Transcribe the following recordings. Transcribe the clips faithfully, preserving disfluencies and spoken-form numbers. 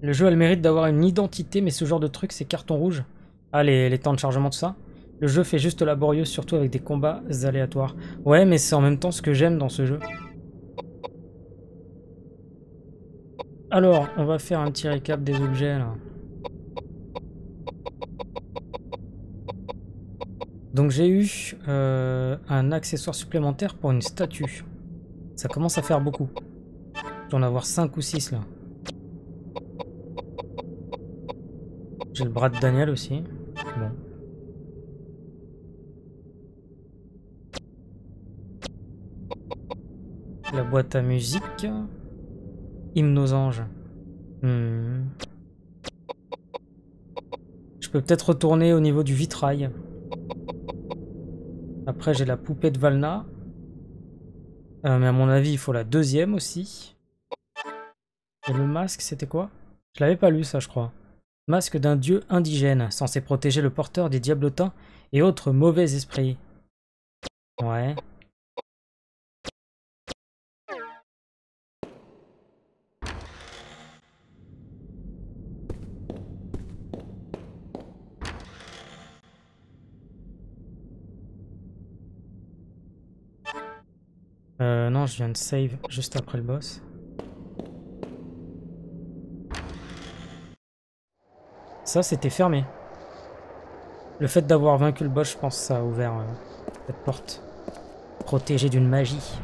Le jeu a le mérite d'avoir une identité, mais ce genre de truc, c'est carton rouge. Ah, les, les temps de chargement, tout ça. Le jeu fait juste laborieux, surtout avec des combats aléatoires. Ouais, mais c'est en même temps ce que j'aime dans ce jeu. Alors, on va faire un petit récap des objets, là. Donc j'ai eu euh, un accessoire supplémentaire pour une statue. Ça commence à faire beaucoup. Je dois en avoir cinq ou six, là. J'ai le bras de Daniel aussi. Bon. La boîte à musique. Hymnosange. Hmm. Je peux peut-être retourner au niveau du vitrail. Après j'ai la poupée de Valna. Euh, mais à mon avis il faut la deuxième aussi. Et le masque c'était quoi? Je l'avais pas lu ça je crois. Masque d'un dieu indigène, censé protéger le porteur des diablotins et autres mauvais esprits. Ouais. Euh, non, je viens de save juste après le boss. Ça, c'était fermé. Le fait d'avoir vaincu le boss, je pense, ça a ouvert euh, cette porte. Protégée d'une magie.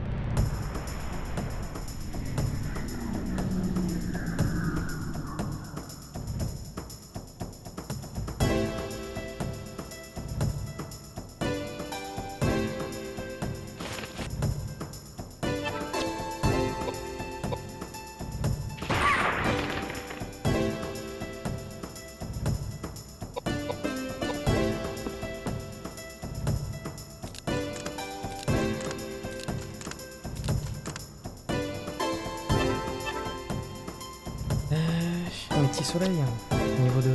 Soleil au niveau de...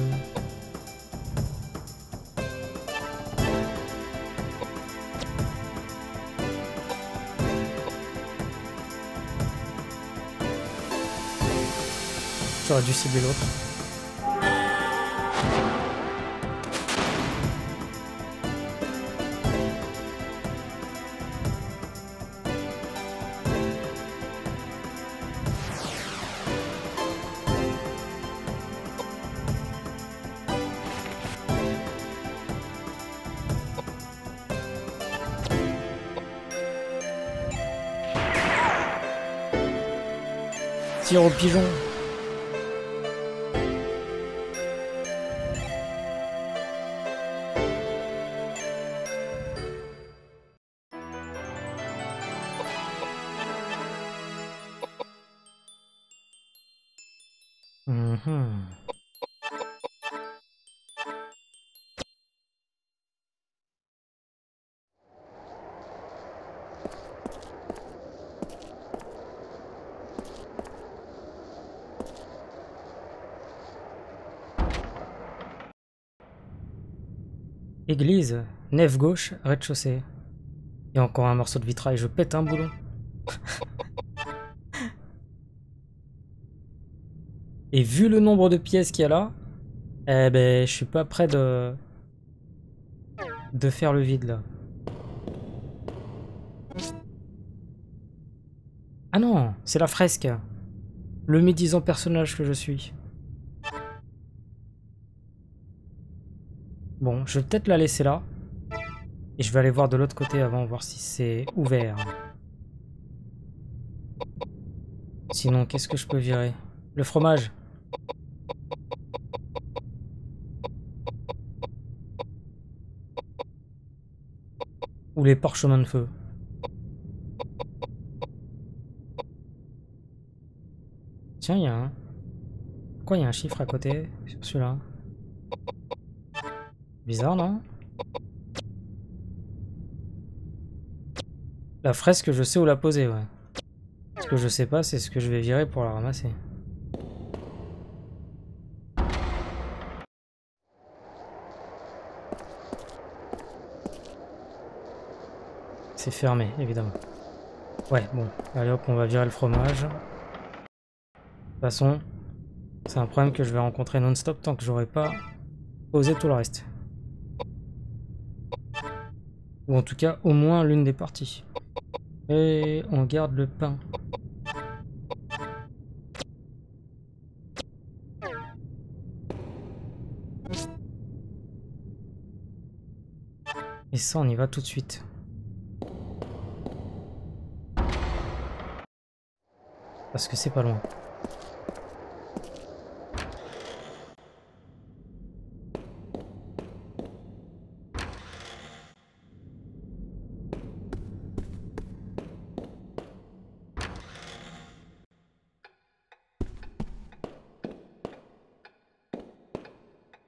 J'aurais dû cibler l'autre. Tire au pigeon. Mmh. Église, nef gauche, rez-de-chaussée. Il y a encore un morceau de vitrail, je pète un boulon. Et vu le nombre de pièces qu'il y a là, eh ben je suis pas prêt de de faire le vide là. Ah non, c'est la fresque. Le médisant personnage que je suis. Bon, je vais peut-être la laisser là. Et je vais aller voir de l'autre côté avant, voir si c'est ouvert. Sinon, qu'est-ce que je peux virer? Le fromage. Ou les parchemins de feu. Tiens, il y a un... Pourquoi il y a un chiffre à côté sur celui-là? Bizarre, non? La fresque, je sais où la poser, ouais. Ce que je sais pas, c'est ce que je vais virer pour la ramasser. C'est fermé, évidemment. Ouais, bon. Allez hop, on va virer le fromage. De toute façon, C'est un problème que je vais rencontrer non-stop tant que j'aurai pas posé tout le reste. Ou en tout cas, au moins l'une des parties. Et on garde le pain. Et ça, on y va tout de suite. Parce que c'est pas loin.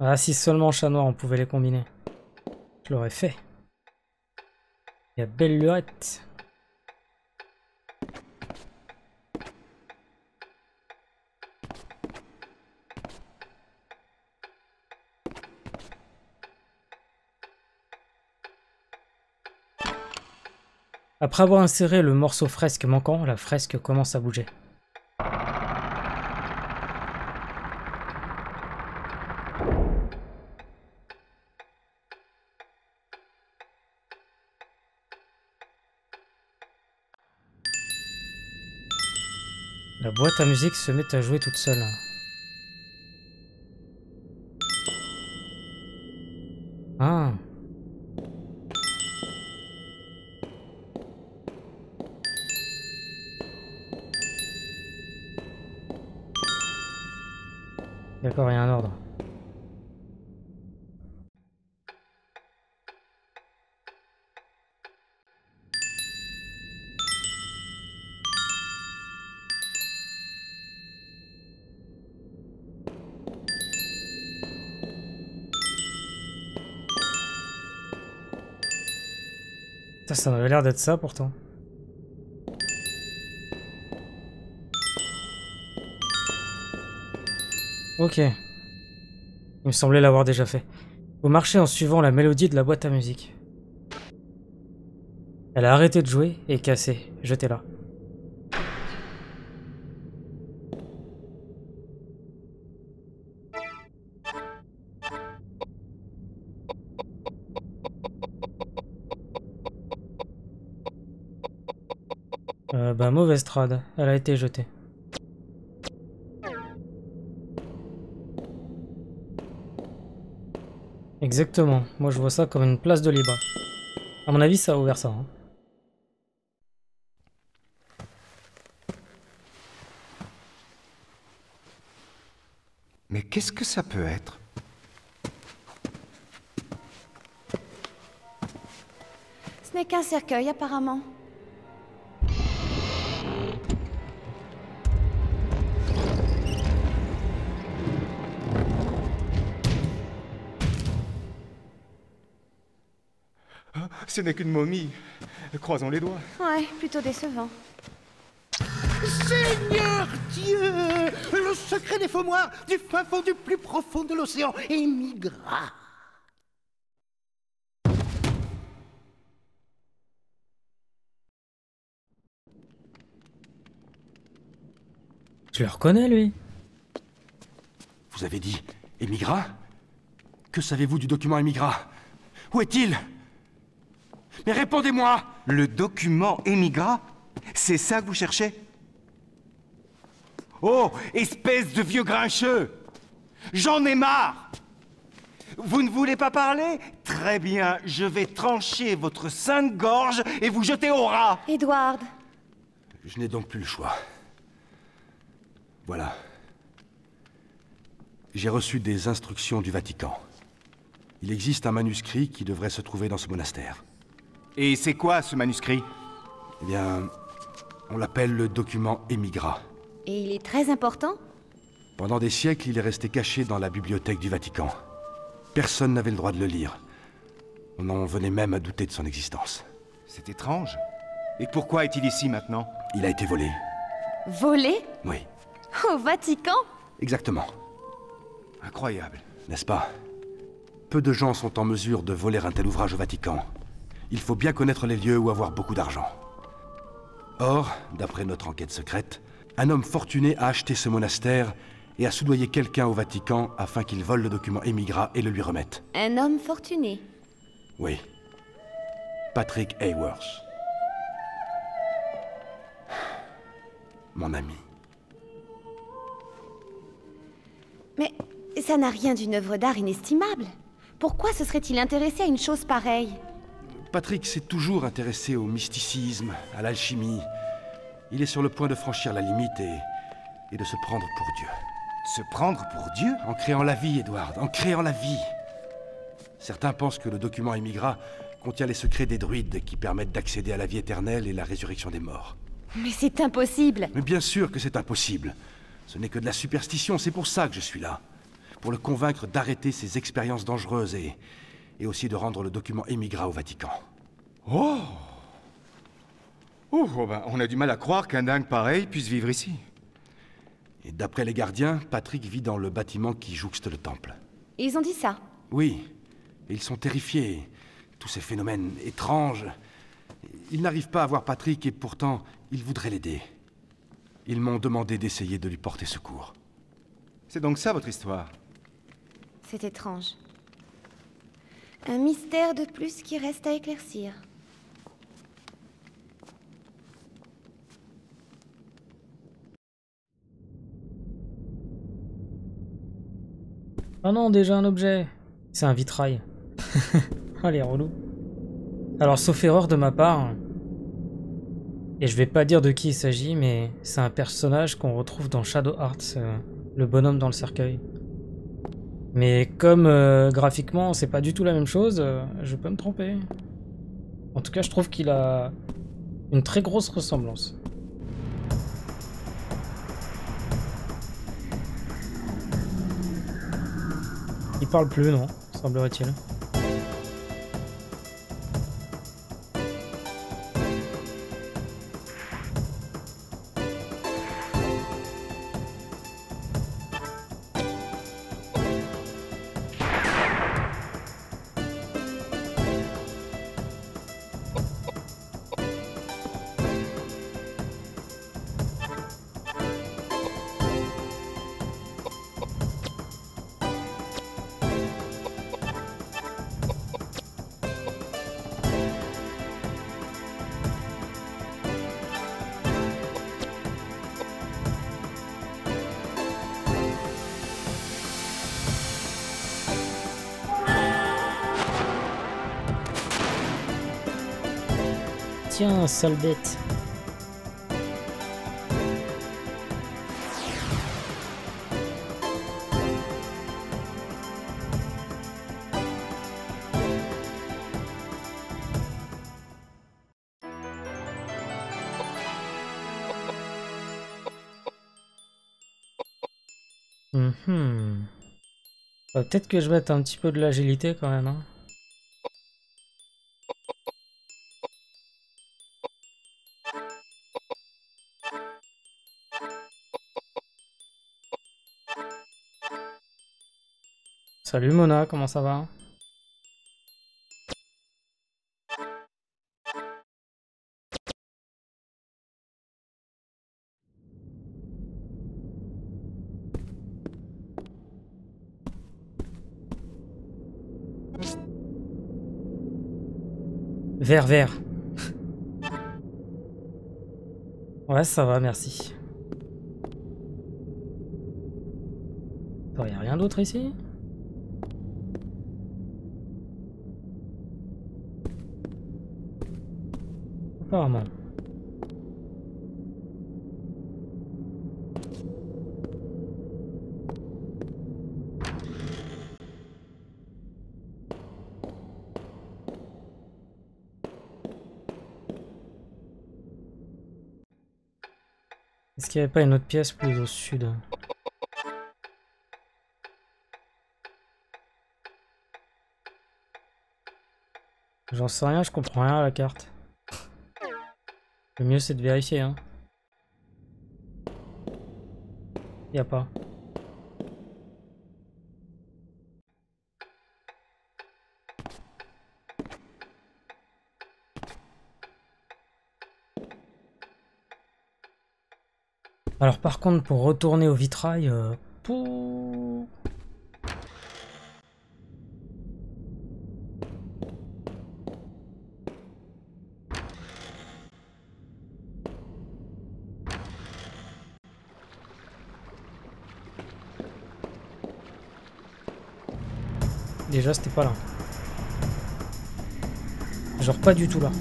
Ah, si seulement Chat Noir on pouvait les combiner. Je l'aurais fait. Il y a belle lurette. Après avoir inséré le morceau fresque manquant, la fresque commence à bouger. La boîte à musique se met à jouer toute seule. Ah. D'accord, il y a un ordre. Ça m'avait l'air d'être ça pourtant. Ok. Il me semblait l'avoir déjà fait. Vous marchez en suivant la mélodie de la boîte à musique. Elle a arrêté de jouer et est cassée. Jetez-la. Euh, bah, mauvaise trad, elle a été jetée. Exactement, moi je vois ça comme une place de libre. À mon avis, ça a ouvert ça. Hein. Mais qu'est-ce que ça peut être ? Ce n'est qu'un cercueil, apparemment. Ce n'est qu'une momie. Croisons les doigts. Ouais, plutôt décevant. Seigneur Dieu! Le secret des faux-moires du fin fond du plus profond de l'océan émigra. Je le reconnais, lui. Vous avez dit émigra? Que savez-vous du document émigra? Où est-il? Mais répondez-moi! Le document émigra? C'est ça que vous cherchez? Oh, espèce de vieux grincheux! J'en ai marre! Vous ne voulez pas parler? Très bien, je vais trancher votre sainte gorge et vous jeter au rat! Edward! Je n'ai donc plus le choix. Voilà. J'ai reçu des instructions du Vatican. Il existe un manuscrit qui devrait se trouver dans ce monastère. Et c'est quoi, ce manuscrit? Eh bien, on l'appelle le document émigra. Et il est très important? Pendant des siècles, il est resté caché dans la bibliothèque du Vatican. Personne n'avait le droit de le lire. On en venait même à douter de son existence. C'est étrange. Et pourquoi est-il ici, maintenant? Il a été volé. Volé? Oui. Au Vatican? Exactement. Incroyable. N'est-ce pas? Peu de gens sont en mesure de voler un tel ouvrage au Vatican. Il faut bien connaître les lieux ou avoir beaucoup d'argent. Or, d'après notre enquête secrète, un homme fortuné a acheté ce monastère et a soudoyé quelqu'un au Vatican afin qu'il vole le document émigra et le lui remette. Un homme fortuné. Oui. Patrick Hayworth. Mon ami. Mais ça n'a rien d'une œuvre d'art inestimable. Pourquoi se serait-il intéressé à une chose pareille? Patrick s'est toujours intéressé au mysticisme, à l'alchimie. Il est sur le point de franchir la limite et, et de se prendre pour Dieu. Se prendre pour Dieu? En créant la vie, Edward, en créant la vie. Certains pensent que le document émigra contient les secrets des druides qui permettent d'accéder à la vie éternelle et la résurrection des morts. Mais c'est impossible! Mais bien sûr que c'est impossible. Ce n'est que de la superstition, c'est pour ça que je suis là. Pour le convaincre d'arrêter ces expériences dangereuses et... et aussi de rendre le document émigra au Vatican. Oh! Oh, oh ben, on a du mal à croire qu'un dingue pareil puisse vivre ici. Et d'après les gardiens, Patrick vit dans le bâtiment qui jouxte le temple. Ils ont dit ça? Oui. Ils sont terrifiés. Tous ces phénomènes étranges. Ils n'arrivent pas à voir Patrick et pourtant, ils voudraient l'aider. Ils m'ont demandé d'essayer de lui porter secours. C'est donc ça, votre histoire? C'est étrange. Un mystère de plus qui reste à éclaircir. Ah non, déjà un objet. C'est un vitrail. Allez, relou. Alors, sauf erreur de ma part, et je vais pas dire de qui il s'agit, mais c'est un personnage qu'on retrouve dans Shadow Hearts, euh, le bonhomme dans le cercueil. Mais comme euh, graphiquement c'est pas du tout la même chose, euh, je peux me tromper. En tout cas je trouve qu'il a une très grosse ressemblance. Il parle plus, non, semblerait-il. Tiens, sale bête. Mm-hmm. Bah, peut-être que je vais mettre un petit peu de l'agilité quand même, hein. Salut Mona, comment ça va? Vert, vert. Ouais, ça va, merci. Il n'y a rien d'autre ici? Apparemment. Est-ce qu'il n'y avait pas une autre pièce plus au sud? J'en sais rien, je comprends rien à la carte. Le mieux c'est de vérifier, hein. Y a pas. Alors par contre, pour retourner au vitrail, euh, pou. Déjà, c'était pas là. Genre pas du tout là.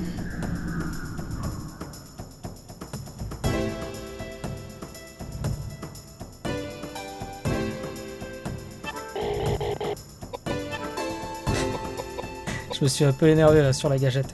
Je me suis un peu énervé là sur la gâchette.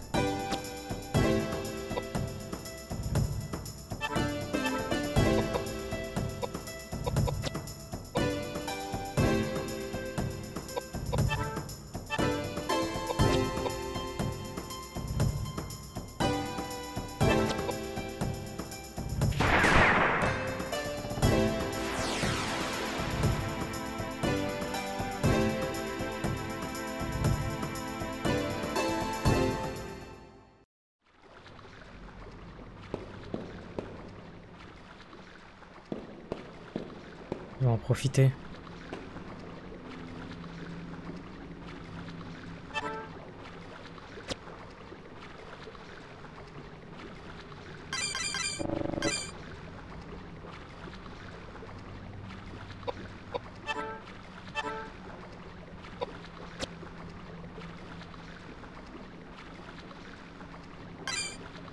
Profiter.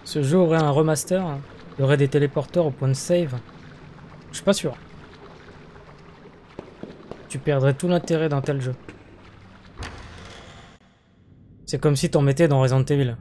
Ce jeu aurait un remaster, il y aurait des téléporteurs au point de save. Je suis pas sûr. Tu perdrais tout l'intérêt d'un tel jeu. C'est comme si t'en mettais dans Resident Evil.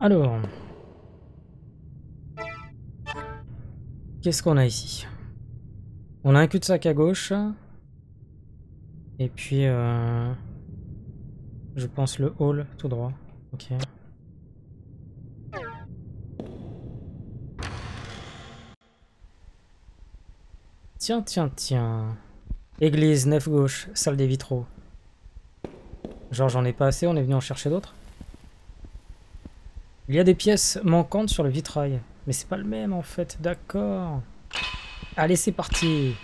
Alors, qu'est-ce qu'on a ici? On a un cul-de-sac à gauche, et puis, euh, je pense le hall tout droit. Ok. Tiens, tiens, tiens. Église, nef gauche, salle des vitraux. Genre, j'en ai pas assez, on est venu en chercher d'autres? Il y a des pièces manquantes sur le vitrail. Mais c'est pas le même en fait, d'accord. Allez, c'est parti.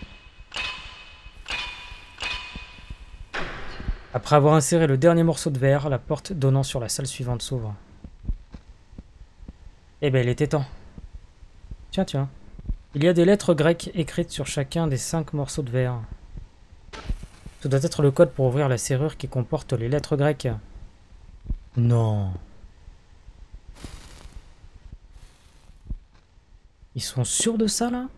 Après avoir inséré le dernier morceau de verre, la porte donnant sur la salle suivante s'ouvre. Eh ben, il était temps. Tiens, tiens. Il y a des lettres grecques écrites sur chacun des cinq morceaux de verre. Ce doit être le code pour ouvrir la serrure qui comporte les lettres grecques. Non. Ils sont sûrs de ça, là?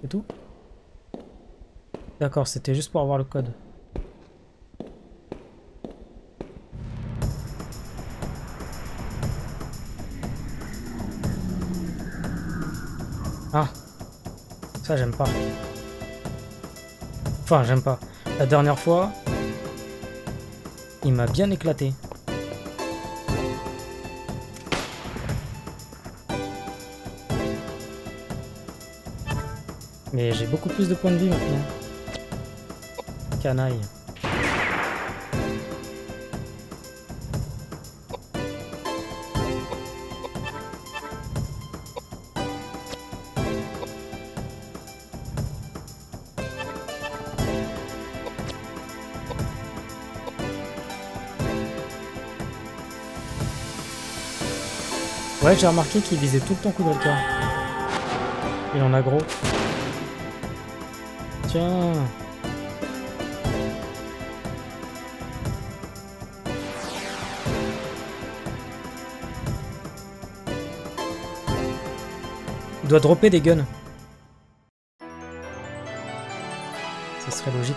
C'est tout? D'accord, c'était juste pour avoir le code. Ah! Ça, j'aime pas. Enfin, j'aime pas. La dernière fois... il m'a bien éclaté. Mais j'ai beaucoup plus de points de vie maintenant. Canaille. Ouais, j'ai remarqué qu'il visait tout le temps Koudelka. Il en a gros. Tiens. Il doit dropper des guns. Ce serait logique.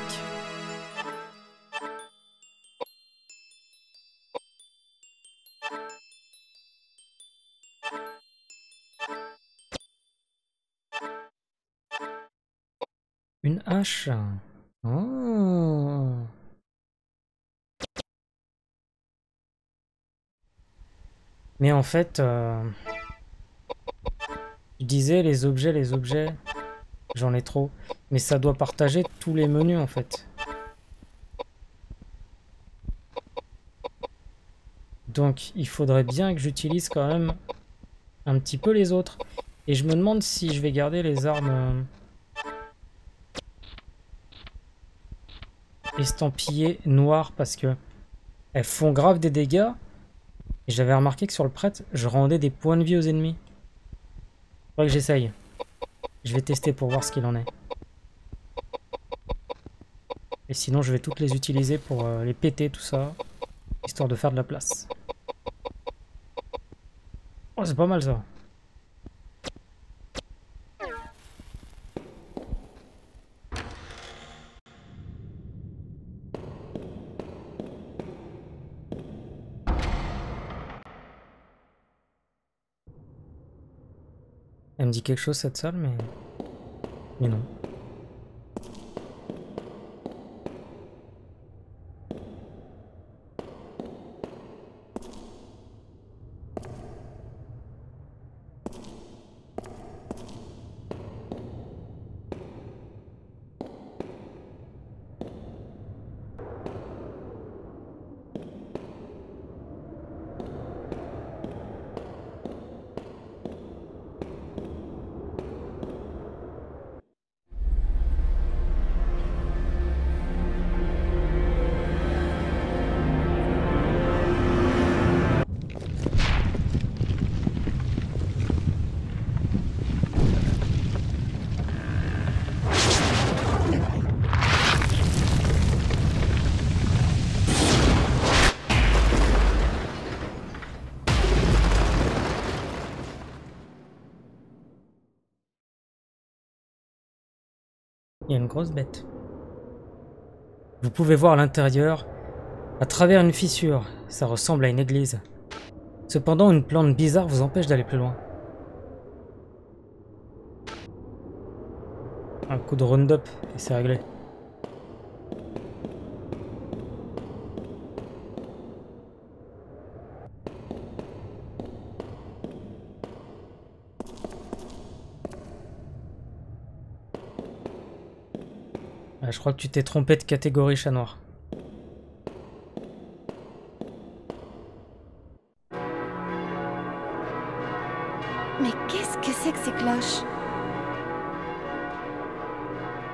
Une hache. Oh. Mais en fait, euh, je disais les objets, les objets, j'en ai trop. Mais ça doit partager tous les menus en fait. Donc il faudrait bien que j'utilise quand même un petit peu les autres. Et je me demande si je vais garder les armes estampillées noires parce que elles font grave des dégâts. Et j'avais remarqué que sur le prêtre, je rendais des points de vie aux ennemis. Faudrait que j'essaye. Je vais tester pour voir ce qu'il en est. Et sinon je vais toutes les utiliser pour les péter tout ça, histoire de faire de la place. Oh, c'est pas mal ça. Elle me dit quelque chose cette salle, mais... mais non. Il y a une grosse bête. Vous pouvez voir l'intérieur à travers une fissure. Ça ressemble à une église. Cependant, une plante bizarre vous empêche d'aller plus loin. Un coup de Roundup et c'est réglé. Je crois que tu t'es trompé de catégorie, Chat Noir. Mais qu'est-ce que c'est que ces cloches?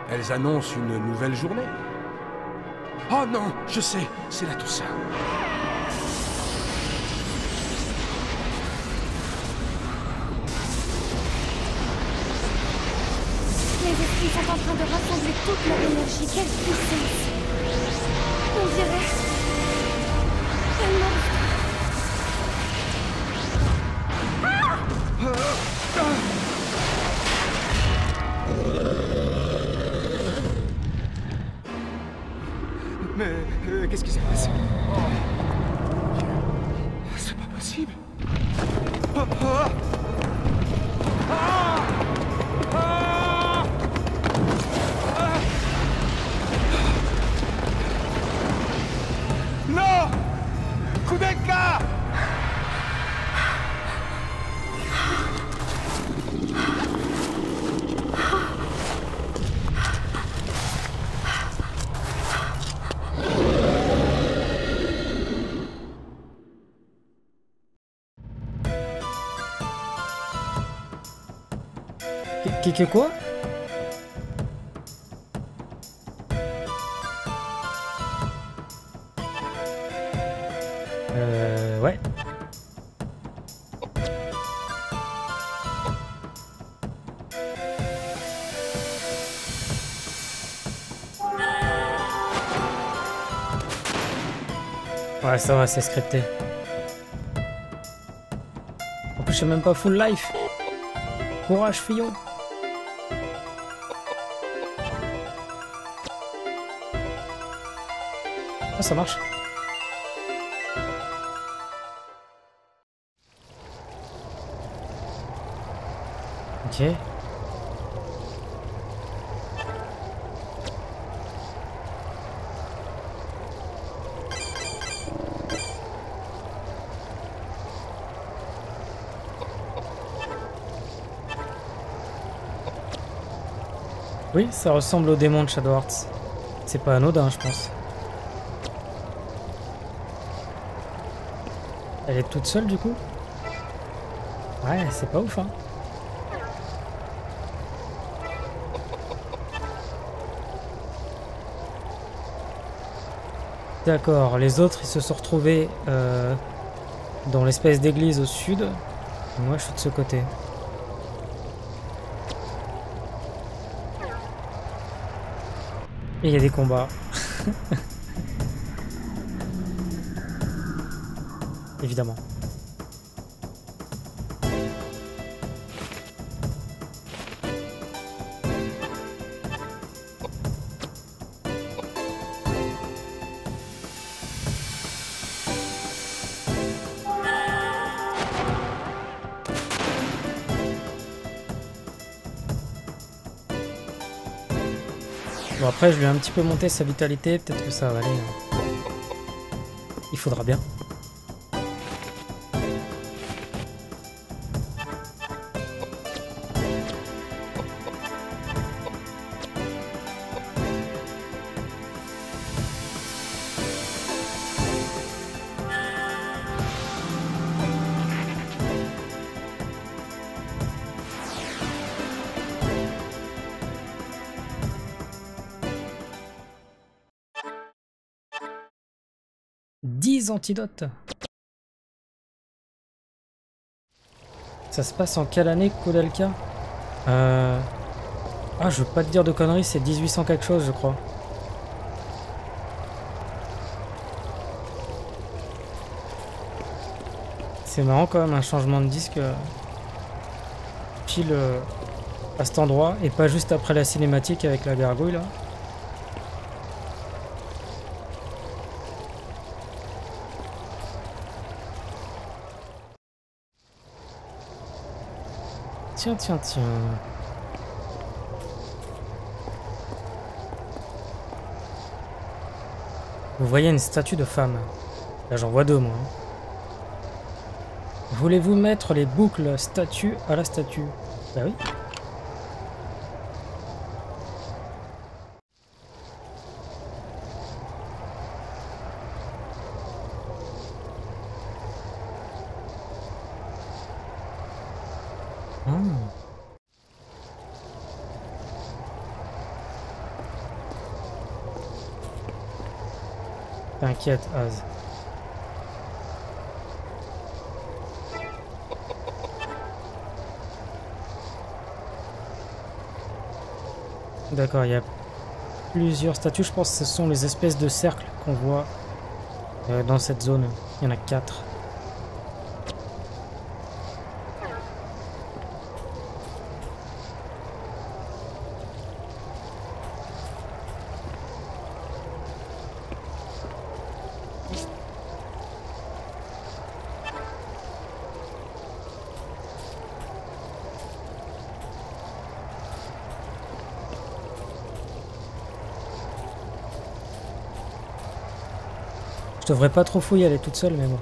Elles annoncent une nouvelle journée. Oh non, je sais, c'est la Toussaint. Ils sont en train de rassembler toute leur énergie. Quelle puissance! On dirait... tellement... Mais... Euh, qu'est-ce qui s'est passé? Oh. C'est pas possible. Oh, oh. Koudelka! Que quoi? Ouais, ça va, c'est scripté. En plus, je suis même pas full life. Courage, fillon. Ah, ça marche. Ok. Oui, ça ressemble au démon de Shadow Hearts. C'est pas anodin, je pense. Elle est toute seule, du coup? Ouais, c'est pas ouf, hein. D'accord, les autres, ils se sont retrouvés euh, dans l'espèce d'église au sud. Moi, je suis de ce côté. Et il y a des combats. Évidemment. Bon, après je lui ai un petit peu monté sa vitalité, peut-être que ça va aller. Il faudra bien. Antidote. Ça se passe en quelle année, Koudelka? euh... Ah, je veux pas te dire de conneries, c'est mille huit cents quelque chose, je crois. C'est marrant quand même, un changement de disque euh... pile euh, à cet endroit et pas juste après la cinématique avec la gargouille là. Tiens, tiens, tiens. Vous voyez une statue de femme. Là, j'en vois deux, moi. Voulez-vous mettre les boucles statue à la statue? Bah oui. T'inquiète, Az. D'accord, il y a plusieurs statues. Je pense que ce sont les espèces de cercles qu'on voit euh, dans cette zone. Il y en a quatre. Je devrais pas trop fouiller, elle est toute seule, mais bon.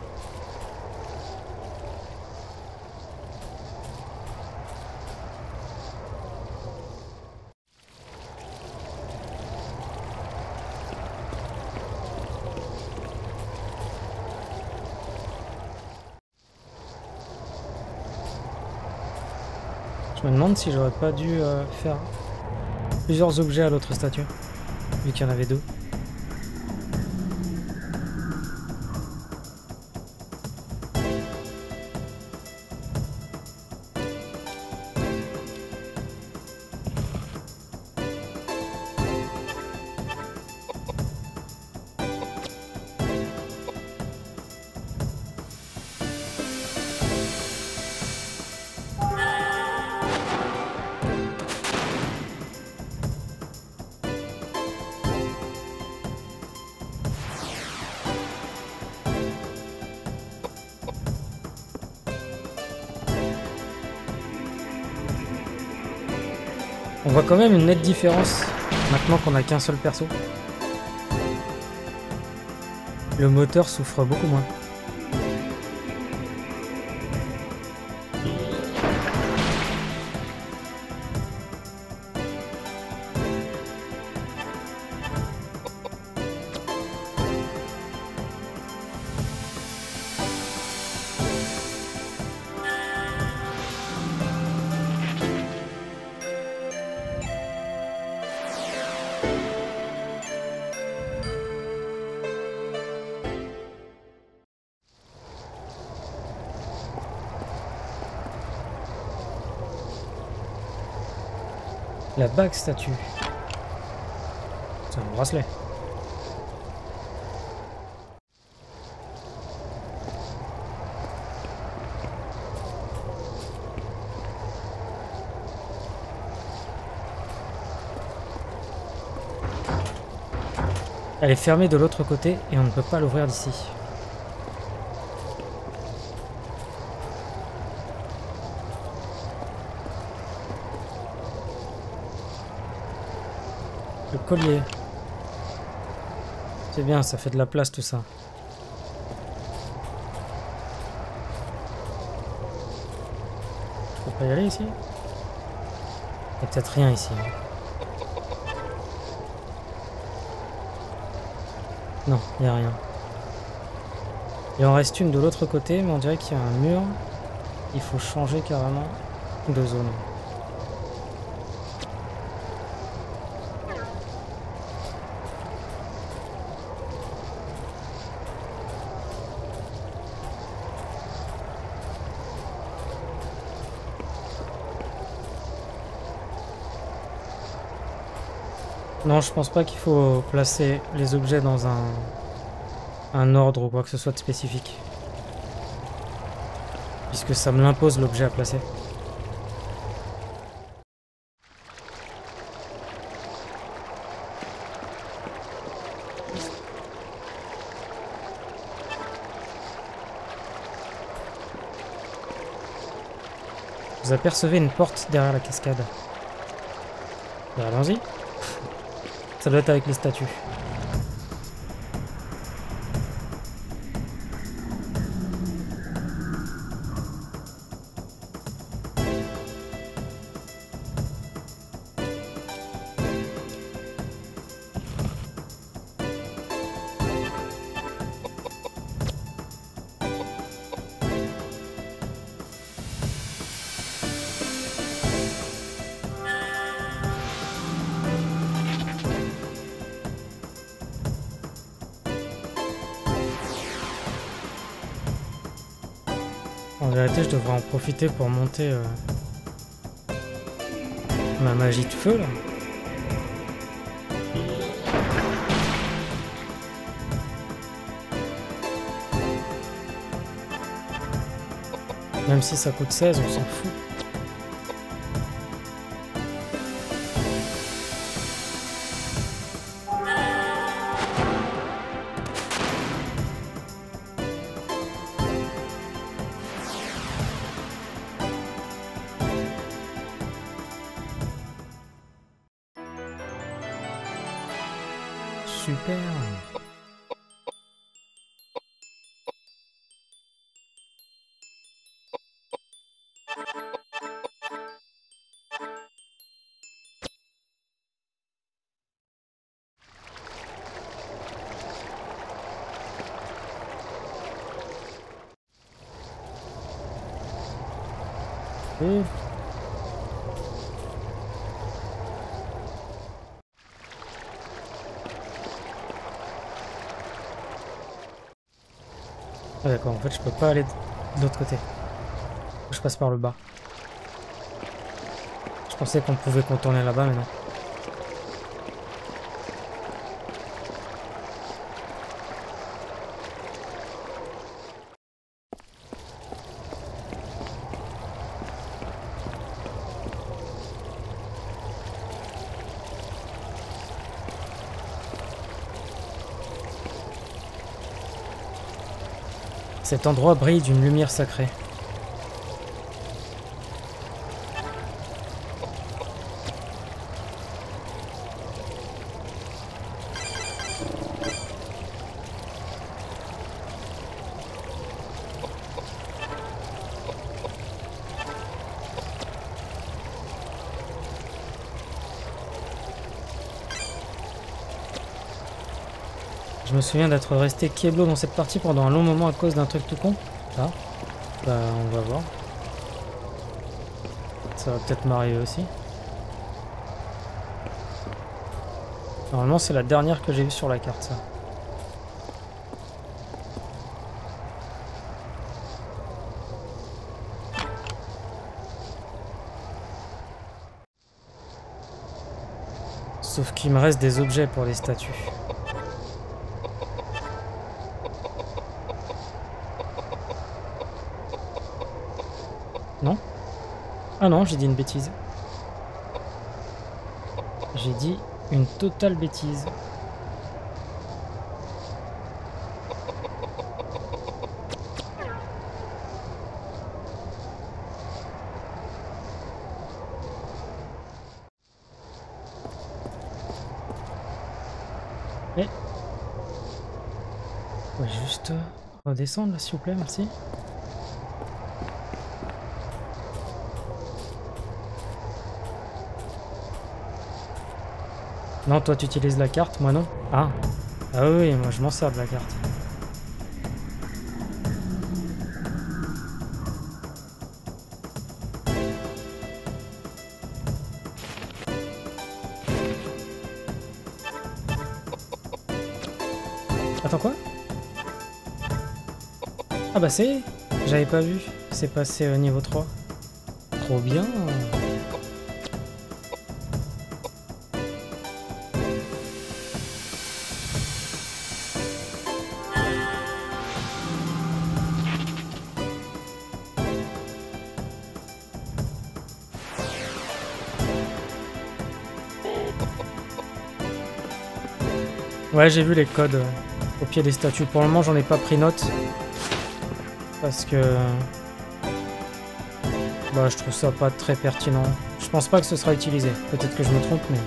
Je me demande si j'aurais pas dû euh, faire plusieurs objets à l'autre statue, vu qu'il y en avait deux. On voit quand même une nette différence maintenant qu'on n'a qu'un seul perso. Le moteur souffre beaucoup moins. La bague statue. C'est un bracelet. Elle est fermée de l'autre côté et on ne peut pas l'ouvrir d'ici. Le collier. C'est bien, ça fait de la place tout ça. Je peux pas y aller ici? Il y a peut-être rien ici. Non, il n'y a rien. Il en reste une de l'autre côté, mais on dirait qu'il y a un mur. Il faut changer carrément de zone. Non, je pense pas qu'il faut placer les objets dans un, un ordre ou quoi que ce soit de spécifique. Puisque ça me l'impose l'objet à placer. Vous apercevez une porte derrière la cascade. Ben, allons-y. Ça doit être avec les statues. Je devrais en profiter pour monter euh, ma magie de feu là. Même si ça coûte seize, on s'en fout. Super. Mmh. Ah d'accord, en fait je peux pas aller de l'autre côté. Je passe par le bas. Je pensais qu'on pouvait contourner là-bas, mais non. Cet endroit brille d'une lumière sacrée. Je me souviens d'être resté Kiablo dans cette partie pendant un long moment à cause d'un truc tout con. Là, bah on va voir. Ça va peut-être m'arriver aussi. Normalement c'est la dernière que j'ai vue sur la carte ça. Sauf qu'il me reste des objets pour les statues. Non? Ah non, j'ai dit une bêtise. J'ai dit une totale bêtise. Mais... on va juste redescendre là, s'il vous plaît, merci. Non, toi tu utilises la carte, moi non. Ah, ah oui, moi je m'en sers de la carte. Attends, quoi? Ah bah c'est... j'avais pas vu. C'est passé au niveau trois. Trop bien. Ouais, j'ai vu les codes au pied des statues. Pour le moment, j'en ai pas pris note. Parce que... bah, je trouve ça pas très pertinent. Je pense pas que ce sera utilisé. Peut-être que je me trompe, mais...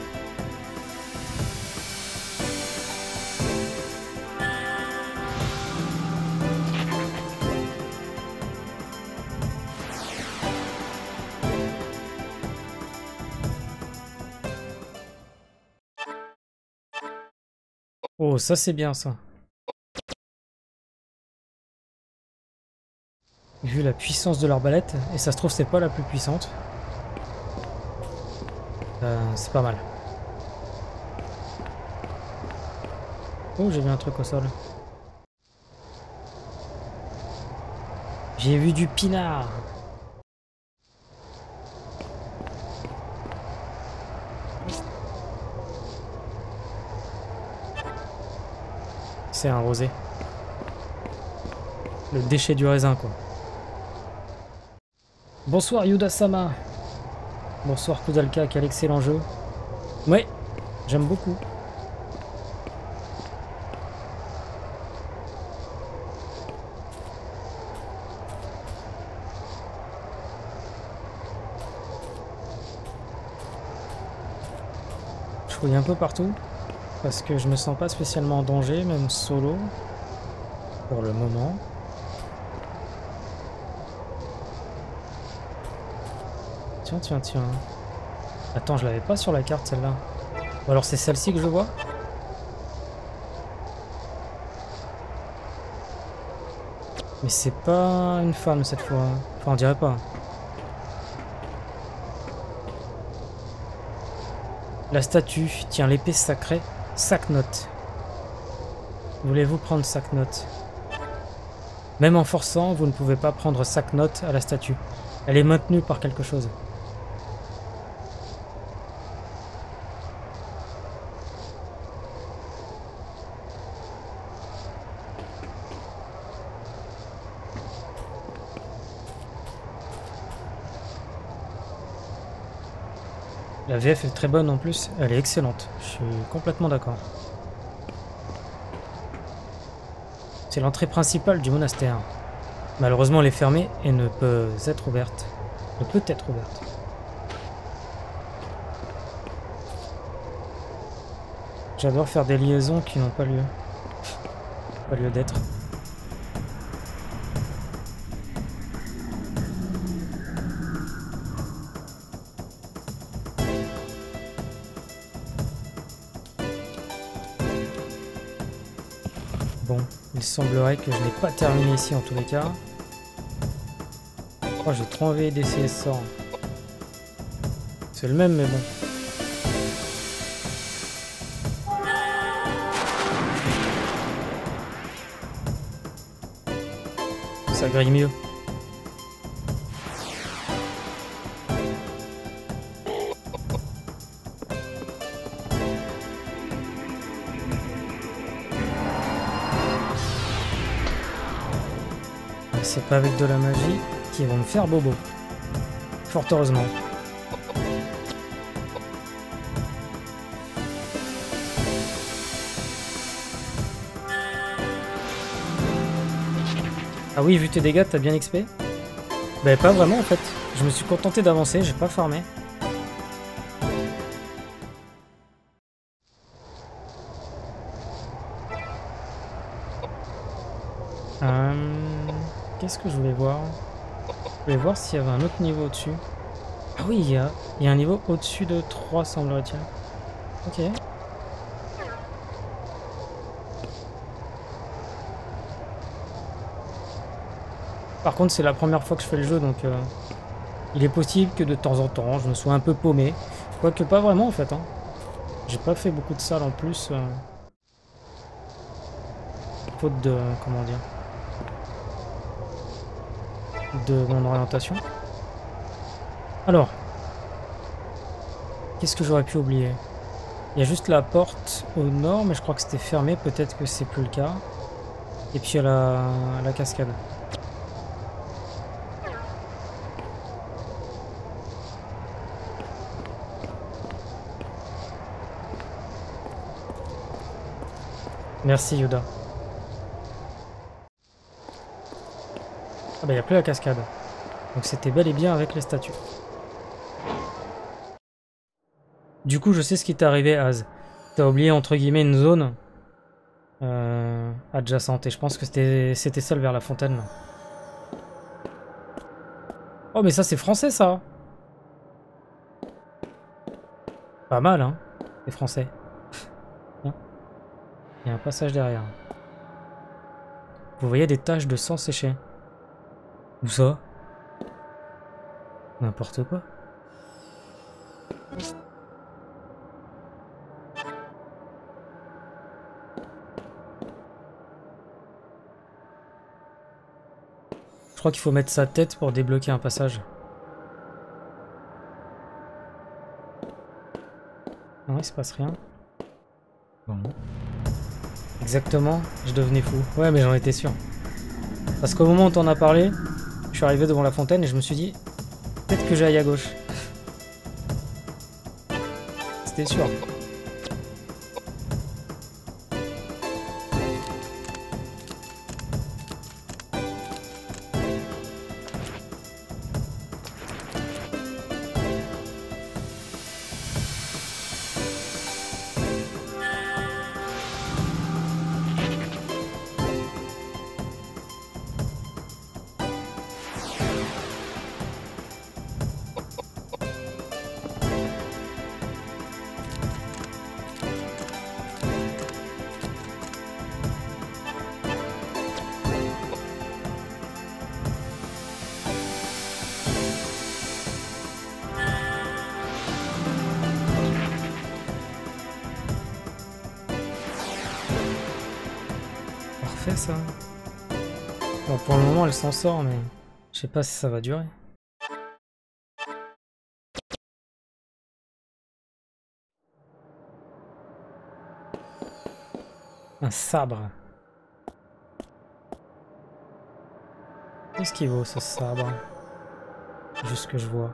oh, ça c'est bien ça. Vu la puissance de l'arbalète, et ça se trouve c'est pas la plus puissante. Euh, c'est pas mal. Oh, j'ai vu un truc au sol. J'ai vu du pinard. C'est un rosé. Le déchet du raisin, quoi. Bonsoir Yuda-sama. Bonsoir Koudelka, quel excellent jeu. Ouais, j'aime beaucoup. Je fouille un peu partout. Parce que je me sens pas spécialement en danger, même solo, pour le moment. Tiens, tiens, tiens. Attends, je l'avais pas sur la carte celle-là. Ou alors c'est celle-ci que je vois? Mais c'est pas une femme cette fois. Enfin, on dirait pas. La statue tient l'épée sacrée. Sac-note. Voulez-vous prendre sac-note? Même en forçant, vous ne pouvez pas prendre sac-note à la statue. Elle est maintenue par quelque chose. La V F est très bonne en plus, elle est excellente, je suis complètement d'accord. C'est l'entrée principale du monastère. Malheureusement elle est fermée et ne peut être ouverte. Ne peut être ouverte. J'adore faire des liaisons qui n'ont pas lieu. Pas lieu d'être. Il semblerait que je n'ai pas terminé ici en tous les cas. Oh, j'ai trop envie d'essayer ce sort. C'est le même, mais bon. Ça grille mieux. c'est pas avec de la magie qu'ils vont me faire bobo. Fort heureusement. Ah oui, vu tes dégâts, t'as bien X P? Bah pas vraiment en fait. Je me suis contenté d'avancer, j'ai pas farmé. Euh, Qu'est-ce que je voulais voir? Je voulais voir s'il y avait un autre niveau au-dessus. Ah oui, il y a, il y a un niveau au-dessus de trois, semblerait-il. Ok. Par contre, c'est la première fois que je fais le jeu, donc euh, il est possible que de temps en temps, je me sois un peu paumé. Quoique pas vraiment, en fait. Hein. J'ai pas fait beaucoup de salles en plus. Euh... Faute de... Euh, comment dire... de mon orientation. Alors... Qu'est-ce que j'aurais pu oublier? Il y a juste la porte au nord, mais je crois que c'était fermé. Peut-être que c'est plus le cas. Et puis il y a la, la cascade. Merci Yuda. Ah bah il n'y a plus la cascade. Donc c'était bel et bien avec les statues. Du coup je sais ce qui t'est arrivé Az. T'as oublié entre guillemets une zone euh, adjacente. Et je pense que c'était celle vers la fontaine. Là. Oh mais ça c'est français ça. Pas mal hein. C'est français. Il y a un passage derrière. Vous voyez des taches de sang séché. Où ça? N'importe quoi. Je crois qu'il faut mettre sa tête pour débloquer un passage. Non, il se passe rien. Bon. Exactement, je devenais fou. Ouais, mais j'en étais sûr. Parce qu'au moment où t'en as parlé, je suis arrivé devant la fontaine et je me suis dit, peut-être que j'aille à gauche. C'était sûr. Ça. Bon, pour le moment elle s'en sort mais je sais pas si ça va durer. Un sabre. Qu'est-ce qu'il vaut ce sabre? Juste ce que je vois.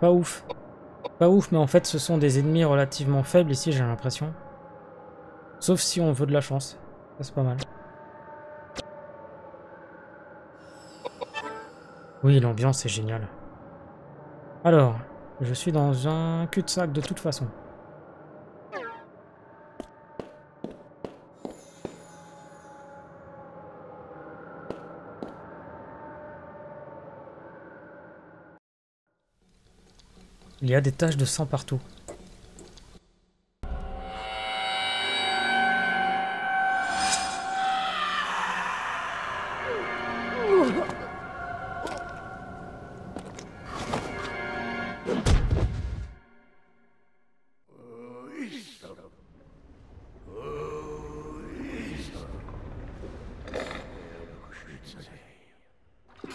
Pas ouf. Pas ouf, mais en fait, ce sont des ennemis relativement faibles ici, j'ai l'impression. Sauf si on veut de la chance. Ça, c'est pas mal. Oui, l'ambiance est géniale. Alors, je suis dans un cul-de-sac de toute façon. Il y a des taches de sang partout.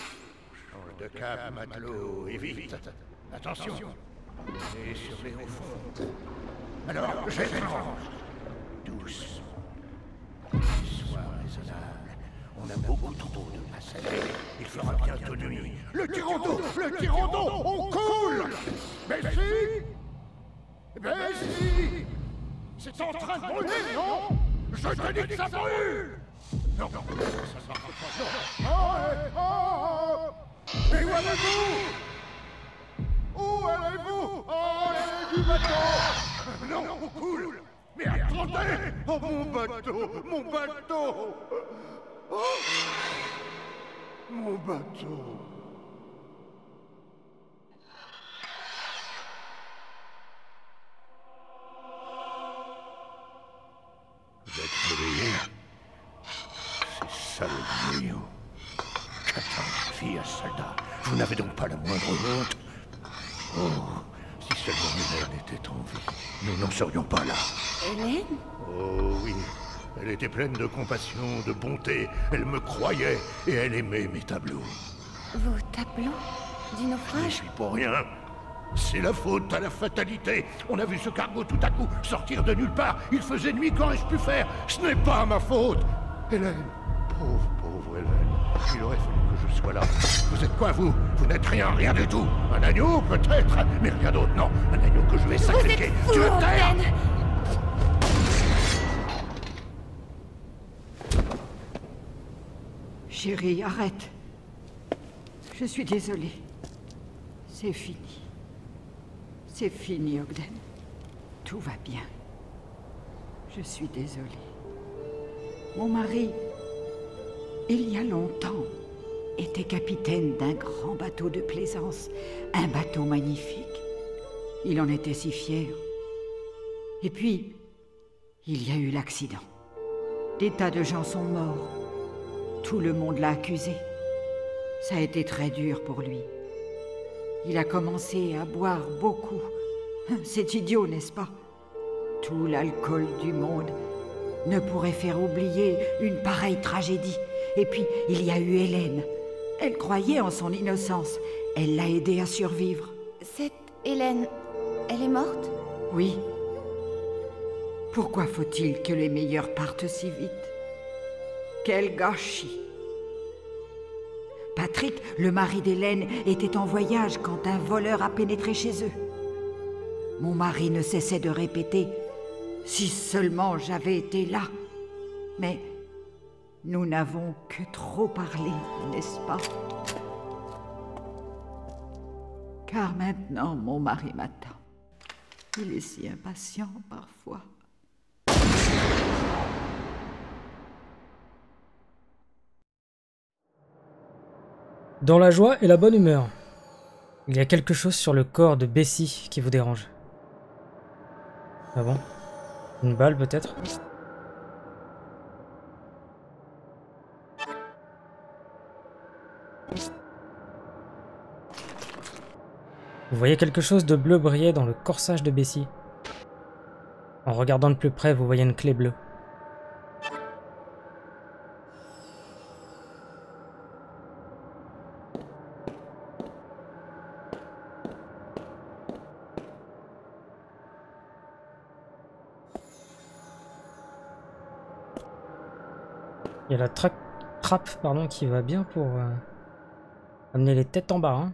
Change de cap, matelot, et vite. Attention. Et sur les hauts fonds. Alors, j'échange. D'où tous. Sois raisonnable. On a beaucoup trop de passagers. Il fera bientôt nuit. Le Tyranno, le Tyranno, on coule! Bessie! Bessie! C'est en train de brûler, non? Je te dis que ça brûle! Non, non, ça se marche pas. Non. Mais où allez-vous? Où allez-vous? Oh, les du bateau! Non, on coule! Mais attendez! Oh, mon bateau! Mon bateau! Oh, mon bateau! Vous êtes brûlés? C'est ça le brouillon. Quatorze filles à soldats. Vous n'avez donc pas la moindre honte? Oh, si seulement Hélène était en vie, nous n'en serions pas là. Hélène? Oh oui. Elle était pleine de compassion, de bonté. Elle me croyait et elle aimait mes tableaux. Vos tableaux? Du naufrage? Je n'y suis pour rien. C'est la faute à la fatalité. On a vu ce cargo tout à coup sortir de nulle part. Il faisait nuit, qu'aurais-je pu faire? Ce n'est pas ma faute. Hélène, pauvre, pauvre Hélène. Il aurait fallu que je sois là. Vous êtes quoi, vous? Vous n'êtes rien, rien du tout. Un agneau, peut-être, mais rien d'autre, non. Un agneau que je vais sacrifier. Tu veux taire? Chérie, arrête. Je suis désolée. C'est fini. C'est fini, Ogden. Tout va bien. Je suis désolée. Mon mari, il y a longtemps, était capitaine d'un grand bateau de plaisance. Un bateau magnifique. Il en était si fier. Et puis, il y a eu l'accident. Des tas de gens sont morts. Tout le monde l'a accusé. Ça a été très dur pour lui. Il a commencé à boire beaucoup. C'est idiot, n'est-ce pas? Tout l'alcool du monde ne pourrait faire oublier une pareille tragédie. Et puis, il y a eu Hélène. Elle croyait en son innocence. Elle l'a aidé à survivre. Cette Hélène, elle est morte? Oui. Pourquoi faut-il que les meilleurs partent si vite? Quel gâchis! Patrick, le mari d'Hélène, était en voyage quand un voleur a pénétré chez eux. Mon mari ne cessait de répéter « Si seulement j'avais été là !» Mais nous n'avons que trop parlé, n'est-ce pas? Car maintenant, mon mari m'attend. Il est si impatient parfois. Dans la joie et la bonne humeur, il y a quelque chose sur le corps de Bessie qui vous dérange. Ah bon? Une balle peut-être? Vous voyez quelque chose de bleu briller dans le corsage de Bessie. En regardant de plus près, vous voyez une clé bleue. Il y a la trappe pardon, qui va bien pour euh, amener les têtes en bas. Hein.